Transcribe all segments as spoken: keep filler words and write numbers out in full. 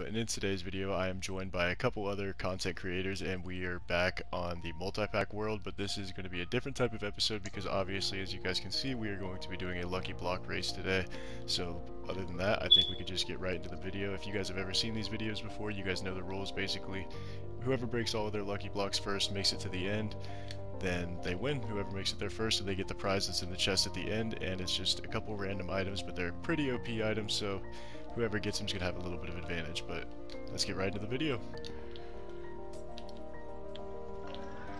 two, and in today's video I am joined by a couple other content creators and we are back on the multi-pack world, but this is going to be a different type of episode because obviously, as you guys can see, we are going to be doing a Lucky Block race today. So other than that, I think we could just get right into the video. If you guys have ever seen these videos before, you guys know the rules. Basically, whoever breaks all of their Lucky Blocks first makes it to the end, then they win. Whoever makes it there first, so they get the prize that's in the chest at the end, and it's just a couple random items, but they're pretty O P items, so whoever gets them's gonna have a little bit of advantage. But let's get right into the video.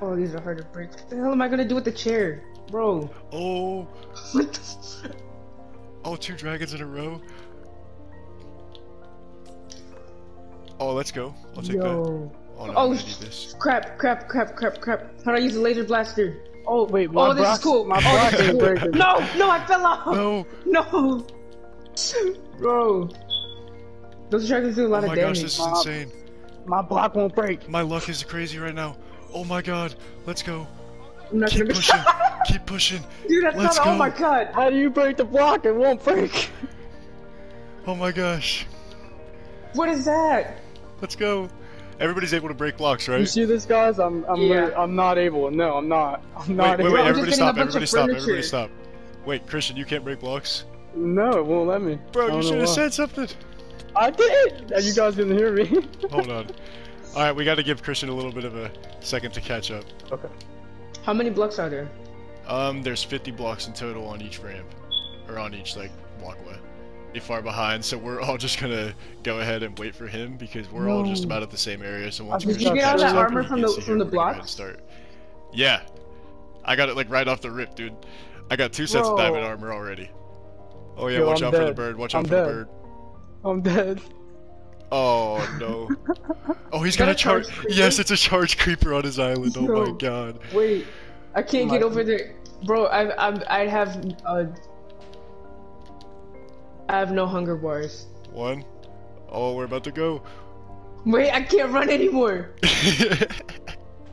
Oh, these are hard to break. What the hell am I gonna do with the chair, bro? Oh, what the? Oh, two dragons in a row. Oh, let's go. I'll take Yo. that. Oh, no, oh this. crap, crap, crap, crap, crap. How do I use a laser blaster? Oh, wait, my Oh, this is cool. My no, no, I fell off. No. No. Bro. Those dragons do a lot oh of damage. Oh my gosh, this is insane. My block won't break. My luck is crazy right now. Oh my god, let's go. I'm not Keep gonna pushing. Keep pushing. Dude, that's let's not, go. Oh my god. How do you break the block? It won't break. Oh my gosh. What is that? Let's go. Everybody's able to break blocks, right? You see this, guys? I'm, I'm, yeah. I'm not able. No, I'm not. I'm not wait, able. Wait, wait, everybody stop, everybody stop, everybody stop. Wait, Christian, you can't break blocks? No, it won't let me. Bro, you should have said something. I did! You guys didn't hear me. Hold on. Alright, we gotta give Christian a little bit of a second to catch up. Okay. How many blocks are there? Um, there's fifty blocks in total on each ramp. Or on each, like, walkway. Far behind, so we're all just gonna go ahead and wait for him because we're no. all just about at the same area. So once did you get all that armor from the from the block? Start. Yeah, I got it like right off the rip, dude. I got two sets Whoa. of diamond armor already. Oh yeah, Yo, watch I'm out dead. for the bird. Watch I'm out for dead. the bird. I'm dead. Oh no. Oh, he's got a charge. Yes, it's a charge creeper on his island. Oh no. my god. Wait, I can't my get over there, bro. I I'm I have. Uh, I have no hunger bars. One. Oh, we're about to go. Wait, I can't run anymore.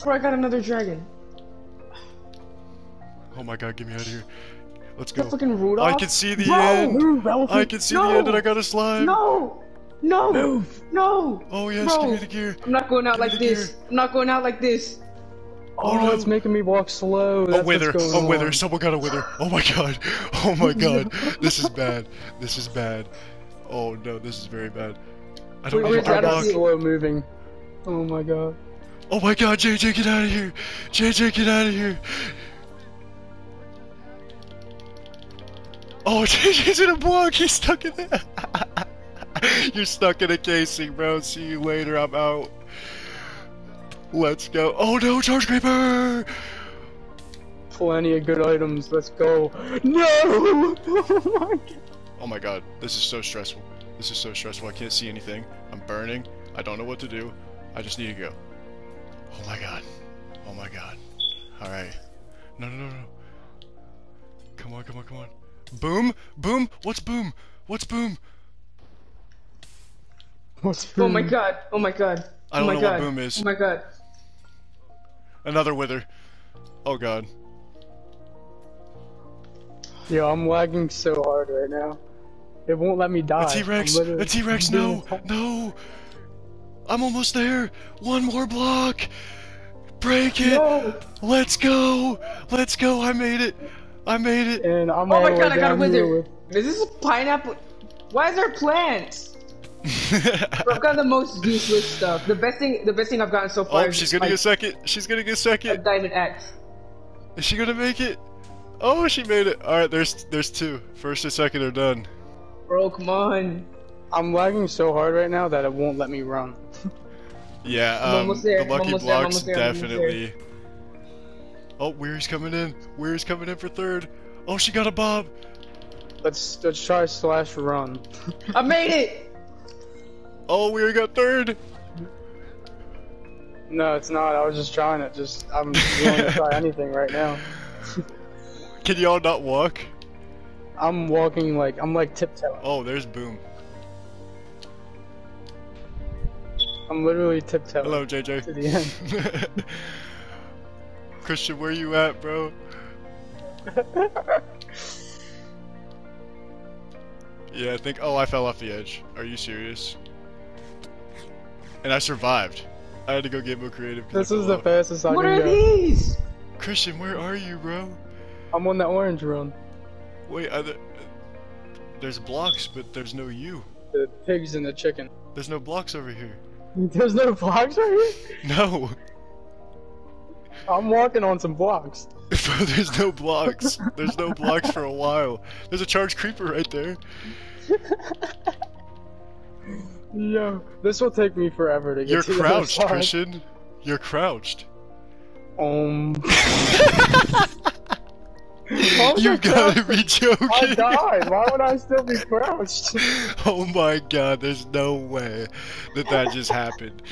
Bro, I got another dragon. Oh my god, get me out of here. Let's go. Fucking Rudolph? I can see the Bro, end. Rudolph. I can see no. the end and I got a slime. No. No. Move. No. Oh yes, Bro. give me the gear. I'm not going out give like this. Gear. I'm not going out like this. Oh, oh no, it's making me walk slow. That's a wither, what's going a wither, on. someone got a wither. Oh my god, oh my god, this is bad, this is bad. Oh no, this is very bad. I don't know how to slow moving. Oh my god. Oh my god, J J, get out of here. J J, get out of here. Oh, J J's in a block, he's stuck in there. You're stuck in a casing, bro. See you later, I'm out. Let's go. Oh no, charge creeper! Plenty of good items, let's go. No! Oh my god. Oh my god, this is so stressful. This is so stressful, I can't see anything. I'm burning, I don't know what to do. I just need to go. Oh my god. Oh my god. Alright. No, no, no, no. Come on, come on, come on. Boom? Boom? What's boom? What's boom? What's boom? Oh my god, oh my god. I don't oh my know god. what boom is. Oh my god. Another wither. Oh god. Yo, I'm lagging so hard right now. It won't let me die. A T-Rex! Literally... A T-Rex, no! No! I'm almost there! One more block! Break it! No. Let's go! Let's go! I made it! I made it! And I'm oh my god, I got a wither! Is this a pineapple? Why is there plants? Bro, I've got the most useless stuff. The best thing, the best thing I've gotten so far. Oh, is she's gonna like, get second. She's gonna get second. A diamond axe. Is she gonna make it? Oh, she made it. All right, there's there's two. First and second are done. Bro, come on. I'm lagging so hard right now that it won't let me run. Yeah, um, the Lucky Blocks there, definitely. Oh, Weir's coming in. Weir's coming in for third. Oh, she got a bob. Let's let's try slash run. I made it. Oh, we got third! No, it's not. I was just trying it. Just, I'm willing to try anything right now. Can y'all not walk? I'm walking like, I'm like tiptoeing. Oh, there's boom. I'm literally tiptoeing. Hello, J J. To the end. Christian, where you at, bro? Yeah, I think, oh, I fell off the edge. Are you serious? And I survived. I had to go get more creative. This is the fastest I can go. What are these? Christian, where are you, bro? I'm on the orange run. Wait, are there, there's blocks, but there's no you. The pigs and the chicken. There's no blocks over here. There's no blocks over here? No. I'm walking on some blocks. Bro, there's no blocks. There's no blocks for a while. There's a charged creeper right there. Yo, this will take me forever to get You're to You're crouched, Christian. You're crouched. Um. You gotta be joking. I died. Why would I still be crouched? Oh my god, there's no way that that just happened.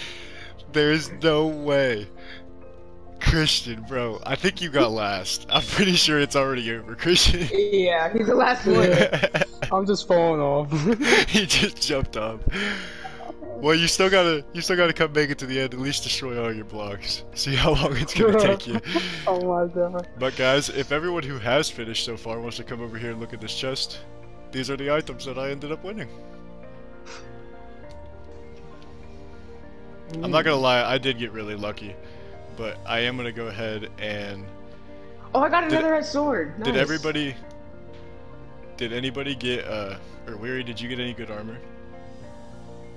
There's no way. Christian, bro, I think you got last. I'm pretty sure it's already over, Christian. Yeah, he's the last one. Yeah. I'm just falling off. He just jumped off. Well, you still gotta, you still gotta come make it to the end. At least destroy all your blocks. See how long it's gonna take you. Oh my god. But guys, if everyone who has finished so far wants to come over here and look at this chest, these are the items that I ended up winning. Mm. I'm not gonna lie, I did get really lucky. But I am gonna go ahead and. Oh, I got another did, sword. Nice. Did everybody? Did anybody get? Uh, Erwiri, did you get any good armor?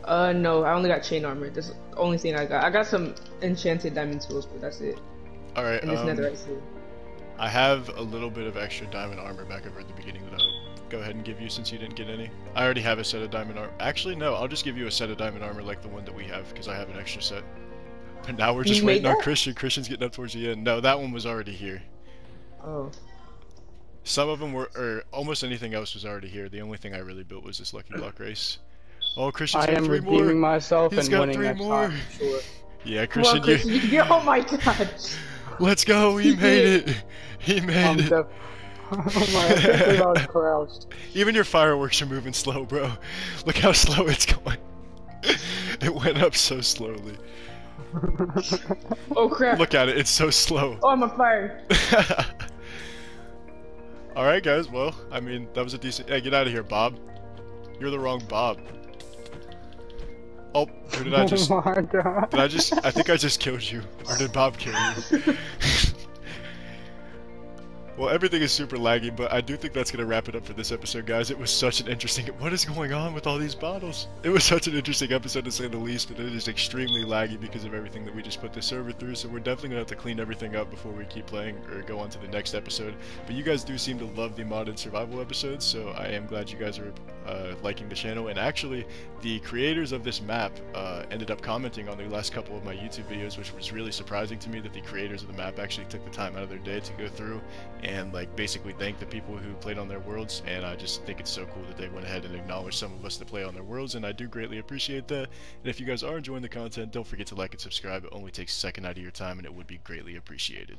Uh, no, I only got chain armor. That's the only thing I got. I got some enchanted diamond tools, but that's it. All right. And this um, netherite sword. I have a little bit of extra diamond armor back over at the beginning that I'll go ahead and give you since you didn't get any. I already have a set of diamond armor. Actually, no, I'll just give you a set of diamond armor like the one that we have because I have an extra set. And now we're just waiting on Christian. Christian's getting up towards the end. No, that one was already here. Oh. Some of them were, or almost anything else was already here. The only thing I really built was this Lucky Block race. Oh, Christian's got three more. I am redeeming myself and winning next time. Sure. Yeah, Christian, well, you... you... Oh my god. Let's go. He made it. He made it. Oh my, I think I was crouched. Even your fireworks are moving slow, bro. Look how slow it's going. It went up so slowly. Oh crap! Look at it, it's so slow. Oh, I'm on fire. Alright guys, well, I mean, that was a decent- Hey, get out of here, Bob. You're the wrong Bob. Oh, who did I just- Oh my god. Did I just- I think I just killed you. Or did Bob kill you? Well, everything is super laggy, but I do think that's going to wrap it up for this episode, guys. It was such an interesting... What is going on with all these bottles? It was such an interesting episode, to say the least, but it is extremely laggy because of everything that we just put the server through, so we're definitely going to have to clean everything up before we keep playing or go on to the next episode. But you guys do seem to love the modded survival episodes, so I am glad you guys are uh, liking the channel. And actually, the creators of this map uh, ended up commenting on the last couple of my YouTube videos, which was really surprising to me that the creators of the map actually took the time out of their day to go through and like basically thank the people who played on their worlds. And I just think it's so cool that they went ahead and acknowledged some of us that play on their worlds, and I do greatly appreciate that. And if you guys are enjoying the content, don't forget to like and subscribe. It only takes a second out of your time and it would be greatly appreciated.